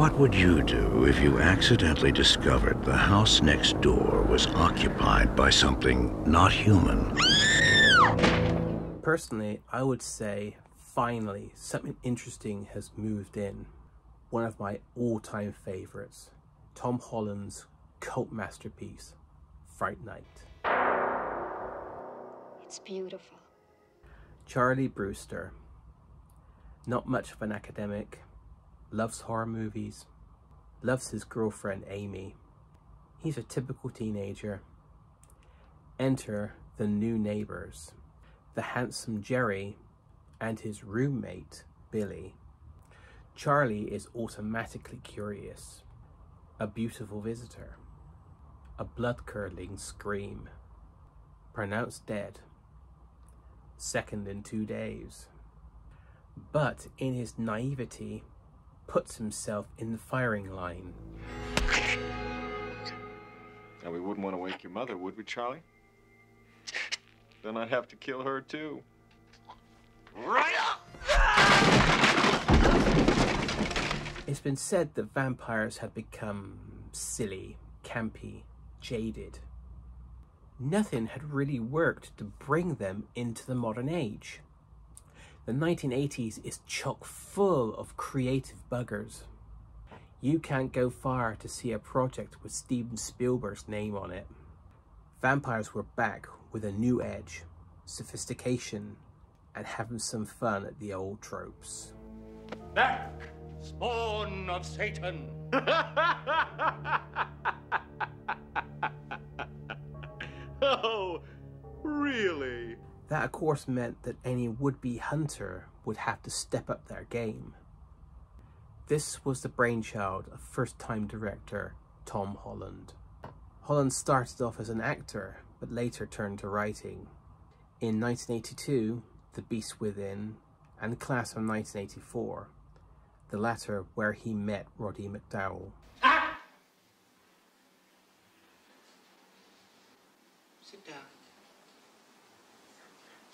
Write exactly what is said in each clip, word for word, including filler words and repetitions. What would you do if you accidentally discovered the house next door was occupied by something not human? Personally, I would say, finally, something interesting has moved in. One of my all-time favorites, Tom Holland's cult masterpiece, Fright Night. It's beautiful. Charlie Brewster, not much of an academic, loves horror movies, loves his girlfriend Amy. He's a typical teenager. Enter the new neighbors, the handsome Jerry and his roommate, Billy. Charlie is automatically curious. A beautiful visitor. A blood-curdling scream. Pronounced dead. Second in two days. But in his naivety, puts himself in the firing line. Now, we wouldn't want to wake your mother, would we, Charlie? Then I'd have to kill her, too. Right up! It's been said that vampires have become silly, campy, jaded. Nothing had really worked to bring them into the modern age. The nineteen eighties is chock full of creative buggers. You can't go far to see a project with Steven Spielberg's name on it. Vampires were back with a new edge, sophistication, and having some fun at the old tropes. Back, spawn of Satan! Oh, really? That of course meant that any would-be hunter would have to step up their game. This was the brainchild of first-time director Tom Holland. Holland started off as an actor, but later turned to writing. In nineteen eighty-two, The Beast Within and Class of nineteen eighty-four, the latter where he met Roddy McDowell. Ah! Sit down.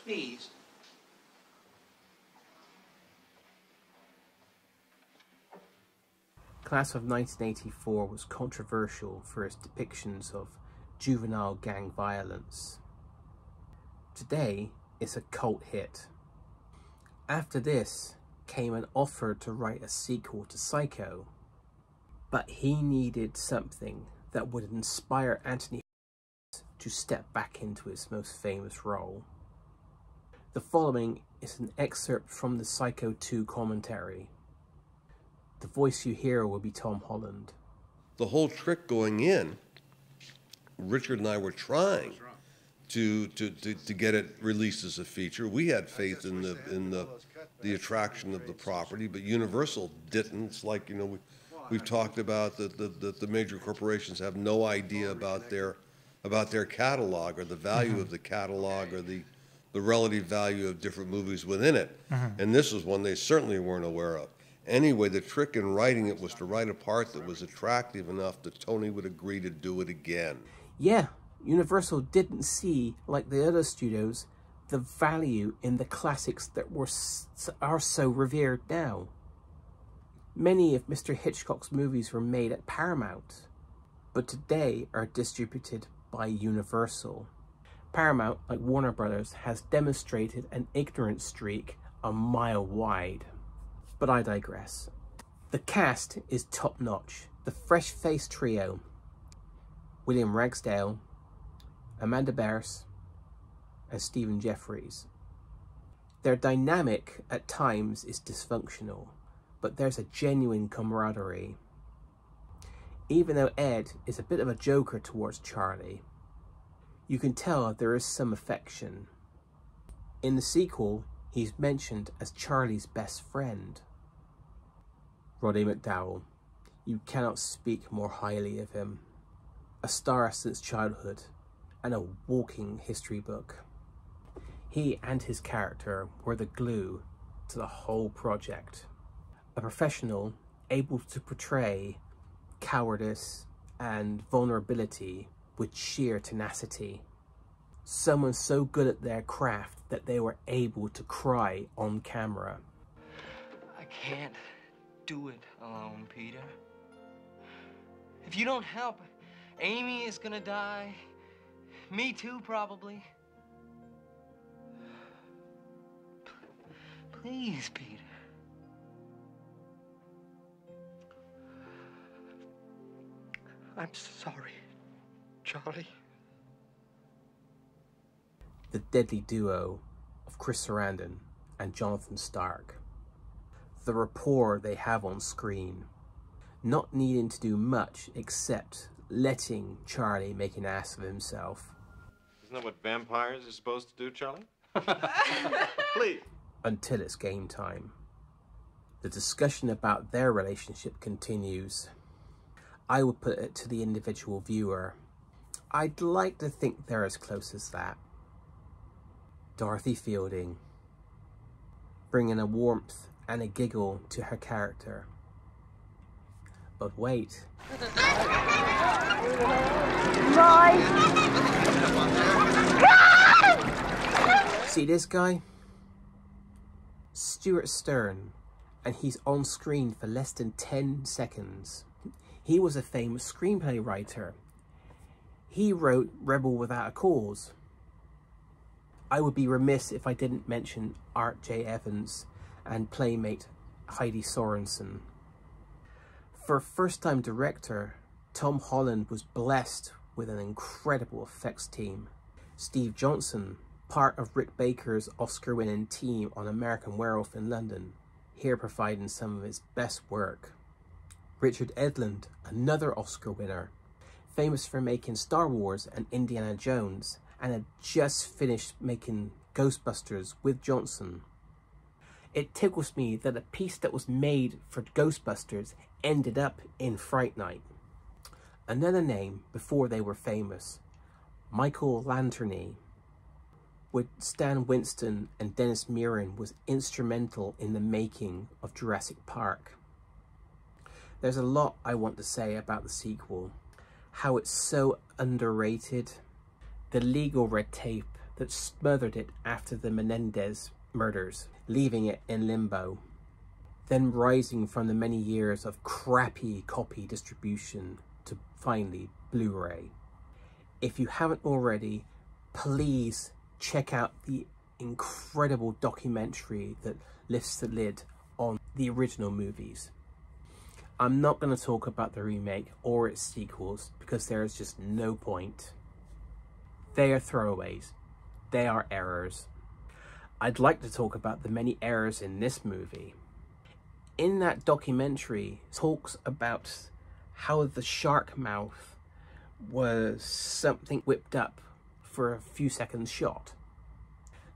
Please. Class of nineteen eighty-four was controversial for its depictions of juvenile gang violence. Today, it's a cult hit. After this came an offer to write a sequel to Psycho, but he needed something that would inspire Anthony to step back into his most famous role. The following is an excerpt from the Psycho two commentary. The voice you hear will be Tom Holland. The whole trick going in, Richard and I were trying to to, to, to get it released as a feature. We had faith in the in the the attraction of the property, but Universal didn't. It's like, you know, we, we've talked about that the, the, the major corporations have no idea about their about their catalog or the value of the catalog or the the relative value of different movies within it. Uh-huh. And this was one they certainly weren't aware of. Anyway, the trick in writing it was to write a part that was attractive enough that Tony would agree to do it again. Yeah, Universal didn't see, like the other studios, the value in the classics that were are so revered now. Many of Mister Hitchcock's movies were made at Paramount, but today are distributed by Universal. Paramount, like Warner Brothers, has demonstrated an ignorant streak a mile wide. But I digress. The cast is top-notch. The fresh-faced trio, William Ragsdale, Amanda Barris, and Stephen Jeffries. Their dynamic, at times, is dysfunctional, but there's a genuine camaraderie. Even though Ed is a bit of a joker towards Charlie, you can tell there is some affection. In the sequel, he's mentioned as Charlie's best friend. Roddy McDowell. You cannot speak more highly of him. A star since childhood and a walking history book. He and his character were the glue to the whole project. A professional able to portray cowardice and vulnerability with sheer tenacity. Someone so good at their craft that they were able to cry on camera. I can't do it alone, Peter. If you don't help, Amy is gonna die. Me too, probably. Please, Peter. I'm sorry, Charlie. The deadly duo of Chris Sarandon and Jonathan Stark. The rapport they have on screen. Not needing to do much except letting Charlie make an ass of himself. Isn't that what vampires are supposed to do, Charlie? Please. Until it's game time. The discussion about their relationship continues. I would put it to the individual viewer. I'd like to think they're as close as that. Dorothy Fielding, bringing a warmth and a giggle to her character. But wait. See this guy? Stewart Stern, and he's on screen for less than ten seconds. He was a famous screenplay writer. He wrote Rebel Without a Cause. I would be remiss if I didn't mention Art J. Evans and playmate Heidi Sorensen. For a first-time director, Tom Holland was blessed with an incredible effects team. Steve Johnson, part of Rick Baker's Oscar-winning team on American Werewolf in London, here providing some of his best work. Richard Edlund, another Oscar winner, famous for making Star Wars and Indiana Jones, and had just finished making Ghostbusters with Johnson. It tickles me that a piece that was made for Ghostbusters ended up in Fright Night. Another name before they were famous, Michael Lanterny. With Stan Winston and Dennis Muren, was instrumental in the making of Jurassic Park. There's a lot I want to say about the sequel, how it's so underrated, the legal red tape that smothered it after the Menendez murders, leaving it in limbo, then rising from the many years of crappy copy distribution to finally Blu-ray. If you haven't already, please check out the incredible documentary that lifts the lid on the original movies. I'm not going to talk about the remake or its sequels because there is just no point. They are throwaways. They are errors. I'd like to talk about the many errors in this movie. In that documentary, it talks about how the shark mouth was something whipped up for a few seconds shot,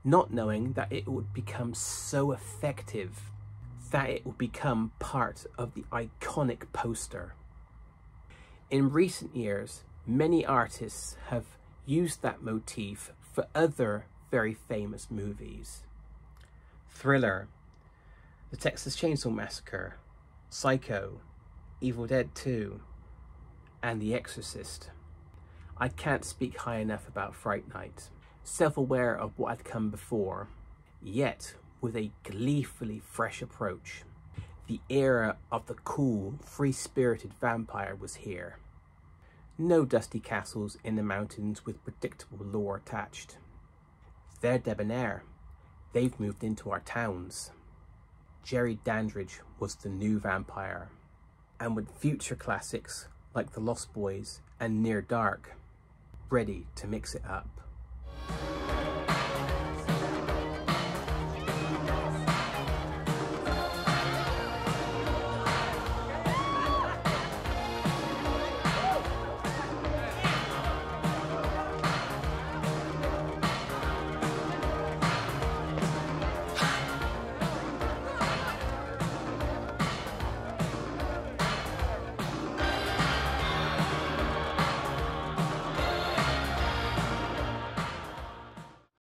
not knowing that it would become so effective that it would become part of the iconic poster. In recent years, many artists have used that motif for other very famous movies. Thriller, The Texas Chainsaw Massacre, Psycho, Evil Dead two, and The Exorcist. I can't speak high enough about Fright Night, self-aware of what had come before, yet with a gleefully fresh approach. The era of the cool, free-spirited vampire was here. No dusty castles in the mountains with predictable lore attached. They're debonair. They've moved into our towns. Jerry Dandridge was the new vampire. And with future classics like The Lost Boys and Near Dark, ready to mix it up.